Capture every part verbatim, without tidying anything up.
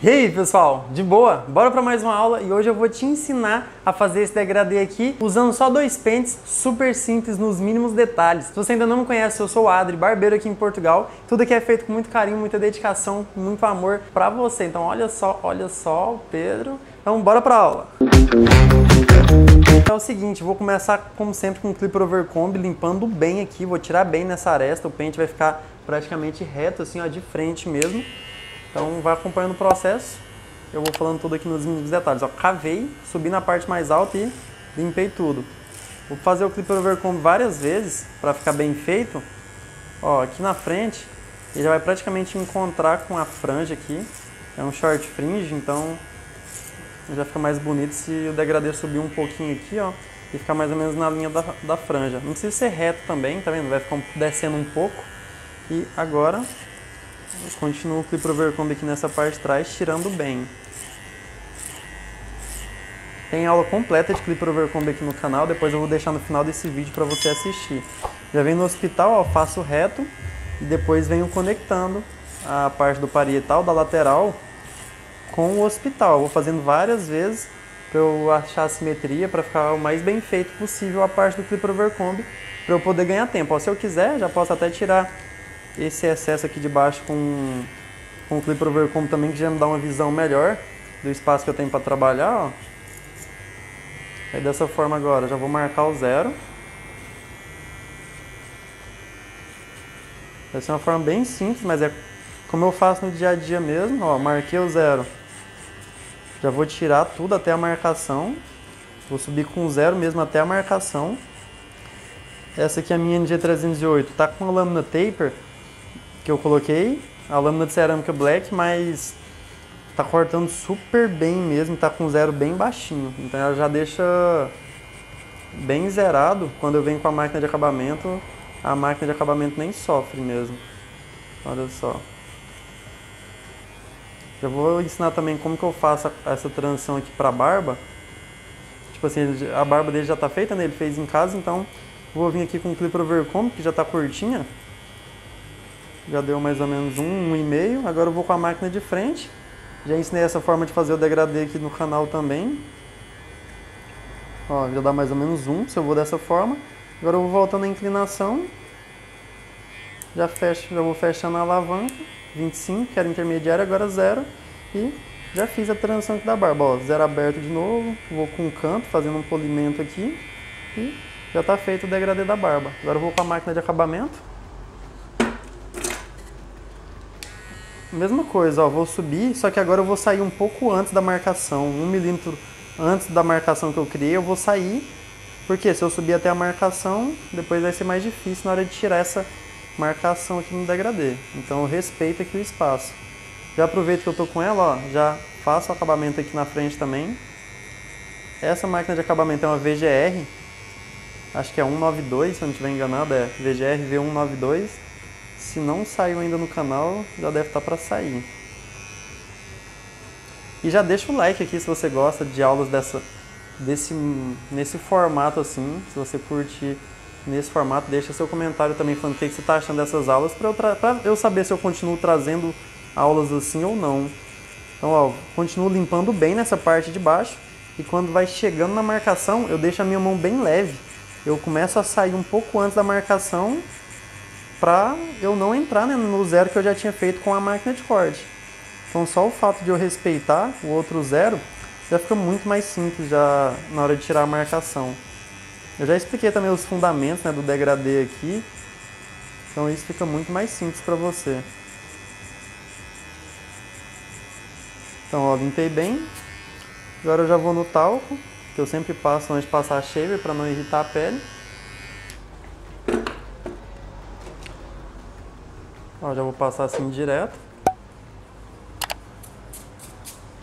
E aí pessoal, de boa? Bora para mais uma aula e hoje eu vou te ensinar a fazer esse degradê aqui usando só dois pentes, super simples, nos mínimos detalhes. Se você ainda não me conhece, eu sou o Adri Barbeiro aqui em Portugal. Tudo aqui é feito com muito carinho, muita dedicação, muito amor para você. Então olha só, olha só o Pedro. Então bora para a aula. É o seguinte, vou começar como sempre com um clipper overcomb, limpando bem aqui, vou tirar bem nessa aresta, o pente vai ficar praticamente reto assim, ó, de frente mesmo. Então vai acompanhando o processo, eu vou falando tudo aqui nos mínimos detalhes. Ó, cavei, subi na parte mais alta e limpei tudo. Vou fazer o clipper overcomb várias vezes para ficar bem feito. Ó, aqui na frente ele já vai praticamente encontrar com a franja aqui. É um short fringe, então já fica mais bonito se o degradê subir um pouquinho aqui, ó, e ficar mais ou menos na linha da, da franja. Não precisa ser reto também, tá vendo? Vai ficar descendo um pouco. E agora eu continuo o clipper overcomb aqui nessa parte de trás, tirando bem. Tem aula completa de clipper overcomb aqui no canal, depois eu vou deixar no final desse vídeo para você assistir. Já vem no hospital, ó, faço reto e depois venho conectando a parte do parietal, da lateral, com o hospital. Eu vou fazendo várias vezes para eu achar a simetria, para ficar o mais bem feito possível a parte do clipper overcomb, para eu poder ganhar tempo. Ó, se eu quiser, já posso até tirar esse excesso aqui de baixo com, com o clipper overcomb também, que já me dá uma visão melhor do espaço que eu tenho para trabalhar, ó. Aí dessa forma agora, já vou marcar o zero. Vai ser uma forma bem simples, mas é como eu faço no dia a dia mesmo, ó, marquei o zero. Já vou tirar tudo até a marcação, vou subir com o zero mesmo até a marcação. Essa aqui é a minha N G trezentos e oito, tá com a lâmina taper, que eu coloquei a lâmina de cerâmica black, mas tá cortando super bem mesmo, tá com zero bem baixinho, então ela já deixa bem zerado. Quando eu venho com a máquina de acabamento, a máquina de acabamento nem sofre mesmo. Olha só, já vou ensinar também como que eu faço essa transição aqui pra barba. Tipo assim, a barba dele já tá feita, né? Ele fez em casa, então vou vir aqui com o clipper overcomb, que já tá curtinha. Já deu mais ou menos um, um e meio. Agora eu vou com a máquina de frente. Já ensinei essa forma de fazer o degradê aqui no canal também. Ó, já dá mais ou menos um, se eu vou dessa forma. Agora eu vou voltando a inclinação. Já, fecho, já vou fechando a alavanca. vinte e cinco, que era intermediária, agora zero. E já fiz a transição aqui da barba. Ó, zero aberto de novo. Vou com um canto, fazendo um polimento aqui. E já tá feito o degradê da barba. Agora eu vou com a máquina de acabamento. Mesma coisa, ó, vou subir, só que agora eu vou sair um pouco antes da marcação, um milímetro antes da marcação que eu criei, eu vou sair, porque se eu subir até a marcação, depois vai ser mais difícil na hora de tirar essa marcação aqui no degradê. Então eu respeito aqui o espaço. Já aproveito que eu tô com ela, ó, já faço o acabamento aqui na frente também. Essa máquina de acabamento é uma V G R, acho que é cento e noventa e dois, se eu não estiver enganado, é V G R V cento e noventa e dois. Se não saiu ainda no canal, já deve estar para sair. E já deixa o like aqui se você gosta de aulas dessa, desse, nesse formato assim. Se você curte nesse formato, deixa seu comentário também falando o que você está achando dessas aulas, para eu, pra eu saber se eu continuo trazendo aulas assim ou não. Então, ó, continuo limpando bem nessa parte de baixo. E quando vai chegando na marcação, eu deixo a minha mão bem leve. Eu começo a sair um pouco antes da marcação, pra eu não entrar, né, no zero que eu já tinha feito com a máquina de corte. Então só o fato de eu respeitar o outro zero, já fica muito mais simples já na hora de tirar a marcação. Eu já expliquei também os fundamentos, né, do degradê aqui. Então isso fica muito mais simples para você. Então, ó, limpei bem. Agora eu já vou no talco, que eu sempre passo antes de passar a shaver, para não irritar a pele. Ó, já vou passar assim direto.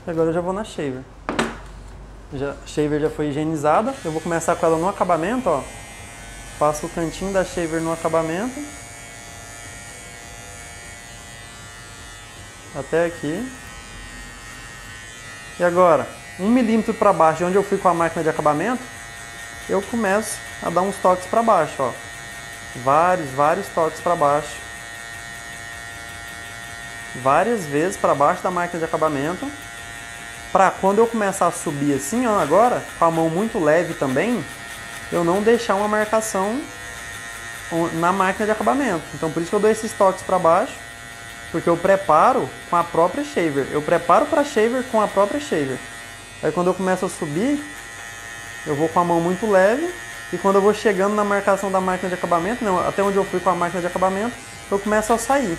E agora eu já vou na shaver. Já, a shaver já foi higienizada. Eu vou começar com ela no acabamento, ó. Passo o cantinho da shaver no acabamento. Até aqui. E agora, um milímetro para baixo, de onde eu fui com a máquina de acabamento, eu começo a dar uns toques para baixo, ó. Vários, vários toques para baixo. várias vezes para baixo da máquina de acabamento, para quando eu começar a subir assim, ó, agora, com a mão muito leve também, eu não deixar uma marcação na máquina de acabamento. Então por isso que eu dou esses toques para baixo, porque eu preparo com a própria shaver. Eu preparo para shaver com a própria shaver. Aí quando eu começo a subir, eu vou com a mão muito leve, e quando eu vou chegando na marcação da máquina de acabamento, não, até onde eu fui com a máquina de acabamento, eu começo a sair.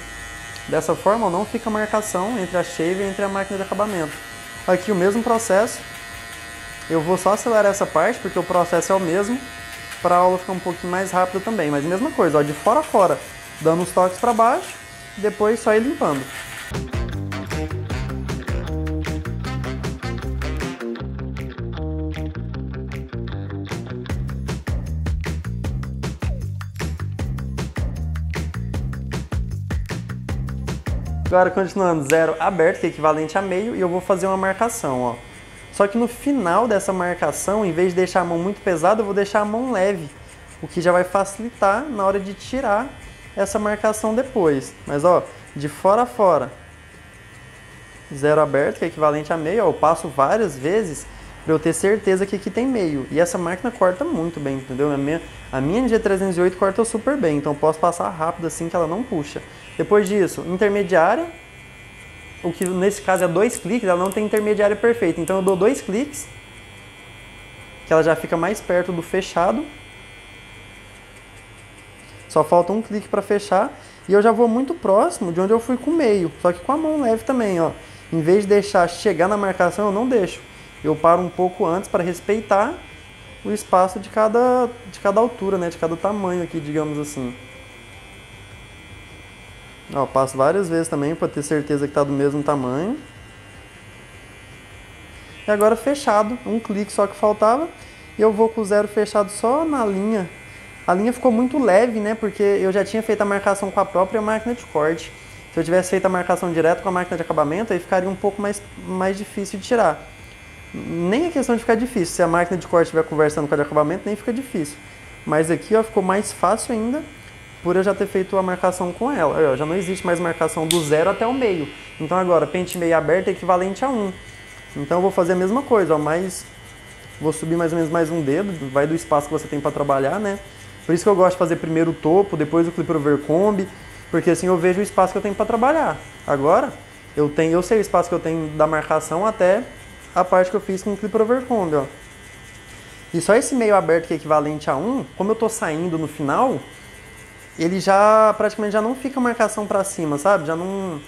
Dessa forma não fica marcação entre a shaver e entre a máquina de acabamento. Aqui o mesmo processo, eu vou só acelerar essa parte, porque o processo é o mesmo, para a aula ficar um pouquinho mais rápida também. Mas mesma coisa, ó, de fora a fora, dando os toques para baixo, depois só ir limpando. Agora continuando, zero aberto, que é equivalente a meio, e eu vou fazer uma marcação, ó. Só que no final dessa marcação, em vez de deixar a mão muito pesada, eu vou deixar a mão leve, o que já vai facilitar na hora de tirar essa marcação depois. Mas ó, de fora a fora, zero aberto, que é equivalente a meio, ó, eu passo várias vezes para eu ter certeza que aqui tem meio. E essa máquina corta muito bem, entendeu? A minha, a minha N G trezentos e oito corta super bem, então eu posso passar rápido assim que ela não puxa. Depois disso, intermediária, o que nesse caso é dois cliques, ela não tem intermediária perfeita, então eu dou dois cliques, que ela já fica mais perto do fechado, só falta um clique para fechar, e eu já vou muito próximo de onde eu fui com o meio, só que com a mão leve também, ó. Em vez de deixar chegar na marcação, eu não deixo, eu paro um pouco antes para respeitar o espaço de cada, de cada altura, né, de cada tamanho aqui, digamos assim. Ó, passo várias vezes também para ter certeza que está do mesmo tamanho. E agora fechado, um clique só que faltava. E eu vou com o zero fechado só na linha. A linha ficou muito leve, né? Porque eu já tinha feito a marcação com a própria máquina de corte. Se eu tivesse feito a marcação direto com a máquina de acabamento, aí ficaria um pouco mais, mais difícil de tirar. Nem é questão de ficar difícil. Se a máquina de corte estiver conversando com a de acabamento, nem fica difícil. Mas aqui, ó, ficou mais fácil ainda, por eu já ter feito a marcação com ela. Já não existe mais marcação do zero até o meio. Então agora, pente meio aberto é equivalente a um. Então eu vou fazer a mesma coisa, ó, mas vou subir mais ou menos mais um dedo, vai do espaço que você tem para trabalhar, né? Por isso que eu gosto de fazer primeiro o topo, depois o clipper overcomb, porque assim eu vejo o espaço que eu tenho para trabalhar. Agora, eu, tenho, eu sei o espaço que eu tenho da marcação até a parte que eu fiz com o clipper overcomb, ó. E só esse meio aberto que é equivalente a um, como eu tô saindo no final, ele já praticamente já não fica marcação para cima, sabe? Já não,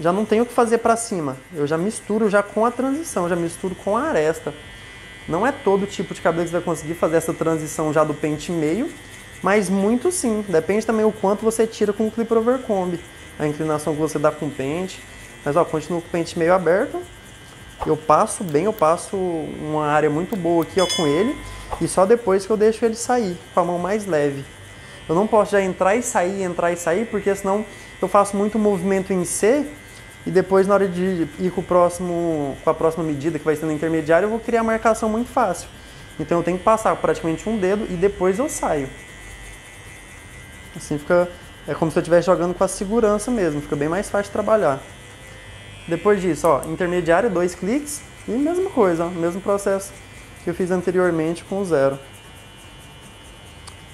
já não tem o que fazer para cima. Eu já misturo já com a transição, já misturo com a aresta. Não é todo tipo de cabelo que você vai conseguir fazer essa transição já do pente meio, mas muito sim. Depende também o quanto você tira com o clipper overcomb, a inclinação que você dá com o pente. Mas ó, continuo com o pente meio aberto. Eu passo bem, eu passo uma área muito boa aqui, ó, com ele. E só depois que eu deixo ele sair, com a mão mais leve. Eu não posso já entrar e sair, entrar e sair, porque senão eu faço muito movimento em C e depois na hora de ir com, o próximo, com a próxima medida que vai ser no intermediário, eu vou criar marcação muito fácil. Então eu tenho que passar praticamente um dedo e depois eu saio. Assim fica, é como se eu estivesse jogando com a segurança mesmo, fica bem mais fácil de trabalhar. Depois disso, ó, intermediário, dois cliques e mesma coisa, ó, mesmo processo que eu fiz anteriormente com o zero.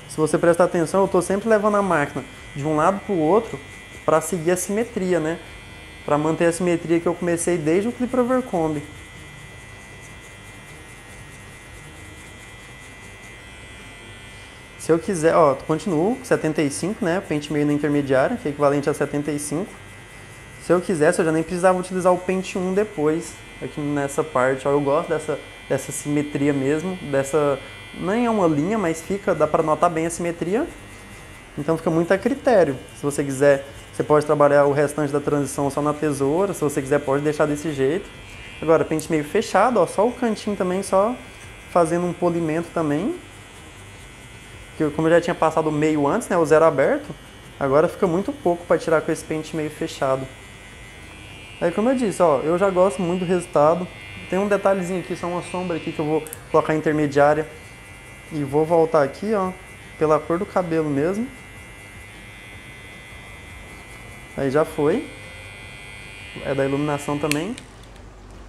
Se você prestar atenção, eu estou sempre levando a máquina de um lado para o outro para seguir a simetria, né? Para manter a simetria que eu comecei desde o clipper overcomb. Se eu quiser, ó, continuo com setenta e cinco, né? Pente meio na intermediária, que é equivalente a setenta e cinco. Se eu quisesse, eu já nem precisava utilizar o pente um depois, aqui nessa parte. Ó, eu gosto dessa, dessa simetria mesmo, dessa... Nem é uma linha, mas fica, dá para notar bem a simetria. Então fica muito a critério. Se você quiser, você pode trabalhar o restante da transição só na tesoura. Se você quiser, pode deixar desse jeito. Agora, pente meio fechado, ó, só o cantinho também, só fazendo um polimento também. Porque como eu já tinha passado o meio antes, né, o zero aberto, agora fica muito pouco para tirar com esse pente meio fechado. Aí como eu disse, ó, eu já gosto muito do resultado. Tem um detalhezinho aqui, só uma sombra aqui que eu vou colocar intermediária. E vou voltar aqui, ó, pela cor do cabelo mesmo. Aí já foi. é da iluminação também.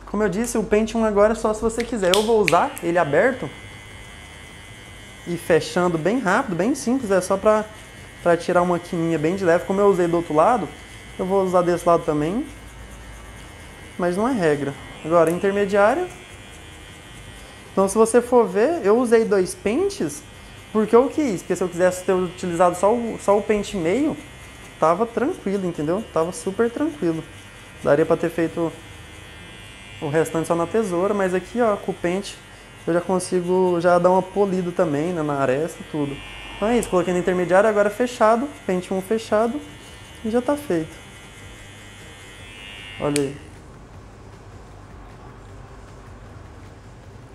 Como eu disse, o Pentium agora é só se você quiser. Eu vou usar ele aberto e fechando bem rápido, bem simples. É só para para tirar uma quininha bem de leve. Como eu usei do outro lado, eu vou usar desse lado também. Mas não é regra. Agora, intermediária. Então, se você for ver, eu usei dois pentes porque eu quis. Porque se eu quisesse ter utilizado só o, só o pente meio, tava tranquilo, entendeu? Tava super tranquilo. Daria para ter feito o restante só na tesoura, mas aqui, ó, com o pente eu já consigo já dar uma polida também, né, na aresta e tudo. Então é isso, coloquei no intermediário, agora fechado, pente um fechado e já tá feito. Olha aí.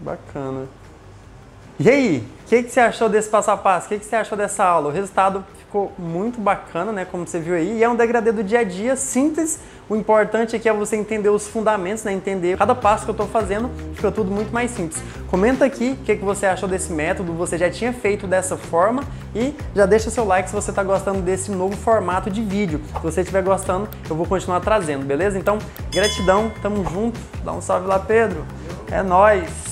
Bacana. E aí, o que, que você achou desse passo a passo? O que, que você achou dessa aula? O resultado ficou muito bacana, né? Como você viu aí. E é um degradê do dia a dia, simples. O importante aqui é você entender os fundamentos, né? Entender cada passo que eu estou fazendo, fica tudo muito mais simples. Comenta aqui o que, que você achou desse método, você já tinha feito dessa forma e já deixa seu like se você está gostando desse novo formato de vídeo. Se você estiver gostando, eu vou continuar trazendo, beleza? Então, gratidão, tamo junto. Dá um salve lá, Pedro. É nóis!